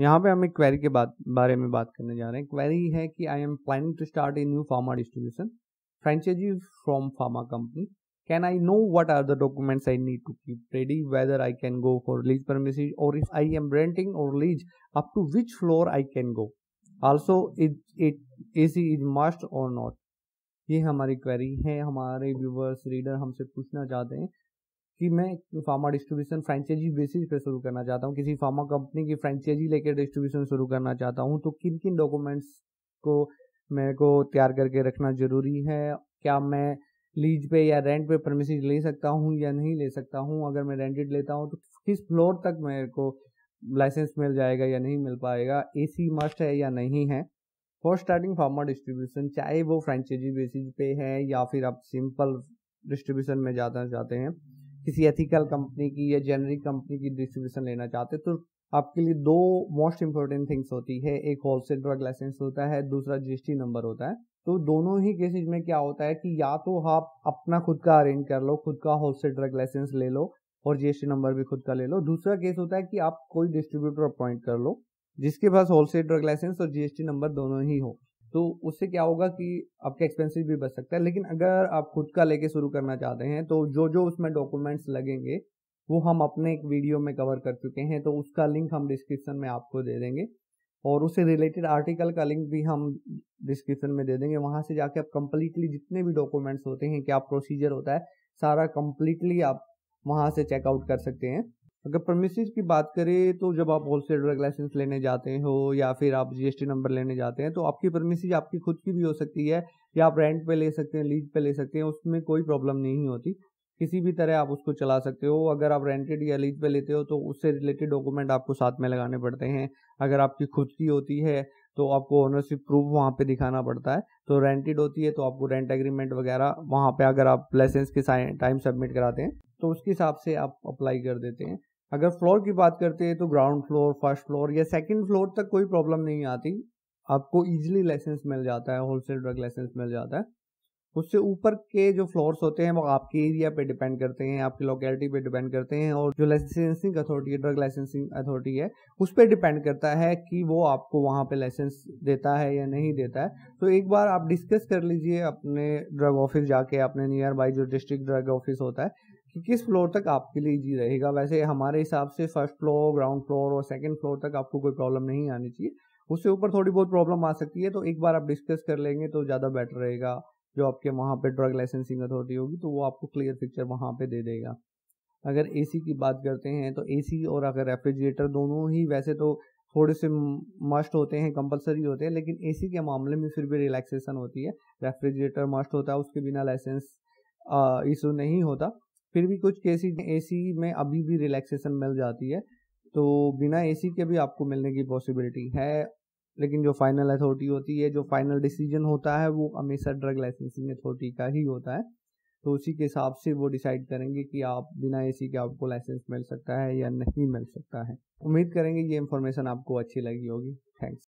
यहाँ पे हम एक क्वेरी के बारे में बात करने जा रहे हैं। क्वेरी है कि I am planning to start a new pharma distribution franchise from pharma company, can I know what are the documents I need to keep ready, whether I can go for lease permission or if I am renting or lease up to which floor I can go, also it AC is must or not. ये हमारी query है। हमारे viewers reader हमसे पूछना चाहते हैं कि मैं फार्मा डिस्ट्रीब्यूशन फ्रेंचाइजी बेसिस पे शुरू करना चाहता हूँ, किसी फार्मा कंपनी की फ्रेंचाइजी लेकर डिस्ट्रीब्यूशन शुरू करना चाहता हूँ, तो किन किन डॉक्यूमेंट्स को मेरे को तैयार करके रखना जरूरी है, क्या मैं लीज पे या रेंट पे परमिशन ले सकता हूँ या नहीं ले सकता हूँ, अगर मैं रेंटेड लेता हूँ तो किस फ्लोर तक मेरे को लाइसेंस मिल जाएगा या नहीं मिल पाएगा, एसी मस्ट है या नहीं है। फॉर स्टार्टिंग फार्मा डिस्ट्रीब्यूशन, चाहे वो फ्रेंचाइजी बेसिस पे है या फिर आप सिंपल डिस्ट्रीब्यूशन में जाना चाहते हैं, किसी एथिकल कंपनी की या जेनरिक कंपनी की डिस्ट्रीब्यूशन लेना चाहते हैं, तो आपके लिए दो मोस्ट इंपॉर्टेंट थिंग्स होती है, एक होलसेल ड्रग लाइसेंस होता है, दूसरा जीएसटी नंबर होता है। तो दोनों ही केसेज में क्या होता है कि या तो आप अपना खुद का अरेंज कर लो, खुद का होलसेल ड्रग लाइसेंस ले लो और जीएसटी नंबर भी खुद का ले लो। दूसरा केस होता है कि आप कोई डिस्ट्रीब्यूटर अपॉइंट कर लो जिसके पास होलसेल ड्रग लाइसेंस और जीएसटी नंबर दोनों ही हो, तो उससे क्या होगा कि आपके एक्सपेंसेस भी बच सकता है। लेकिन अगर आप खुद का लेके शुरू करना चाहते हैं तो जो जो उसमें डॉक्यूमेंट्स लगेंगे वो हम अपने एक वीडियो में कवर कर चुके हैं, तो उसका लिंक हम डिस्क्रिप्शन में आपको दे देंगे और उससे रिलेटेड आर्टिकल का लिंक भी हम डिस्क्रिप्शन में दे देंगे। वहाँ से जाके आप कम्प्लीटली जितने भी डॉक्यूमेंट्स होते हैं, क्या प्रोसीजर होता है, सारा कम्प्लीटली आप वहाँ से चेकआउट कर सकते हैं। अगर परमिशंस की बात करें तो जब आप होलसेल ड्रग लाइसेंस लेने जाते हो या फिर आप जीएसटी नंबर लेने जाते हैं तो आपकी परमिशंस आपकी खुद की भी हो सकती है या आप रेंट पे ले सकते हैं, लीज पे ले सकते हैं, उसमें कोई प्रॉब्लम नहीं होती, किसी भी तरह आप उसको चला सकते हो। अगर आप रेंटेड या लीज पे लेते हो तो उससे रिलेटेड डॉक्यूमेंट आपको साथ में लगाने पड़ते हैं, अगर आपकी खुद की होती है तो आपको ओनरशिप प्रूफ वहाँ पे दिखाना पड़ता है, तो रेंटेड होती है तो आपको रेंट एग्रीमेंट वगैरह वहाँ पे अगर आप लाइसेंस के टाइम सबमिट कराते हैं तो उसके हिसाब से आप अप्लाई कर देते हैं। अगर फ्लोर की बात करते हैं तो ग्राउंड फ्लोर, फर्स्ट फ्लोर या सेकंड फ्लोर तक कोई प्रॉब्लम नहीं आती, आपको इजीली लाइसेंस मिल जाता है, होलसेल ड्रग लाइसेंस मिल जाता है। उससे ऊपर के जो फ्लोर्स होते हैं वो आपके एरिया पे डिपेंड करते हैं, आपकी लोकेलिटी पे डिपेंड करते हैं और जो लाइसेंसिंग अथॉरिटी है, ड्रग लाइसेंसिंग अथॉरिटी है, उस पर डिपेंड करता है कि वो आपको वहाँ पे लाइसेंस देता है या नहीं देता है। तो एक बार आप डिस्कस कर लीजिए अपने ड्रग ऑफिस जाके, अपने नियर बाई जो डिस्ट्रिक्ट ड्रग ऑफिस होता है, कि किस फ्लोर तक आपके लिए इजी रहेगा। वैसे हमारे हिसाब से फर्स्ट फ्लोर, ग्राउंड फ्लोर और सेकंड फ्लोर तक आपको कोई प्रॉब्लम नहीं आनी चाहिए, उससे ऊपर थोड़ी बहुत प्रॉब्लम आ सकती है, तो एक बार आप डिस्कस कर लेंगे तो ज़्यादा बेटर रहेगा। जो आपके वहाँ पे ड्रग लाइसेंसिंग अथॉरिटी होगी तो वो आपको क्लियर पिक्चर वहाँ पे दे देगा। अगर एसी की बात करते हैं तो एसी और अगर रेफ्रिजरेटर दोनों ही वैसे तो थोड़े से मस्ट होते हैं, कंपलसरी होते हैं, लेकिन एसी के मामले में फिर भी रिलैक्सेशन होती है। रेफ्रिजरेटर मस्ट होता है, उसके बिना लाइसेंस इशू नहीं होता, फिर भी कुछ केसेस एसी में अभी भी रिलैक्सेशन मिल जाती है, तो बिना एसी के भी आपको मिलने की पॉसिबिलिटी है। लेकिन जो फाइनल अथॉरिटी होती है, जो फाइनल डिसीजन होता है, वो हमेशा ड्रग लाइसेंसिंग अथॉरिटी का ही होता है, तो उसी के हिसाब से वो डिसाइड करेंगे कि आप बिना एसी के आपको लाइसेंस मिल सकता है या नहीं मिल सकता है। उम्मीद करेंगे ये इन्फॉर्मेशन आपको अच्छी लगी होगी। थैंक्स।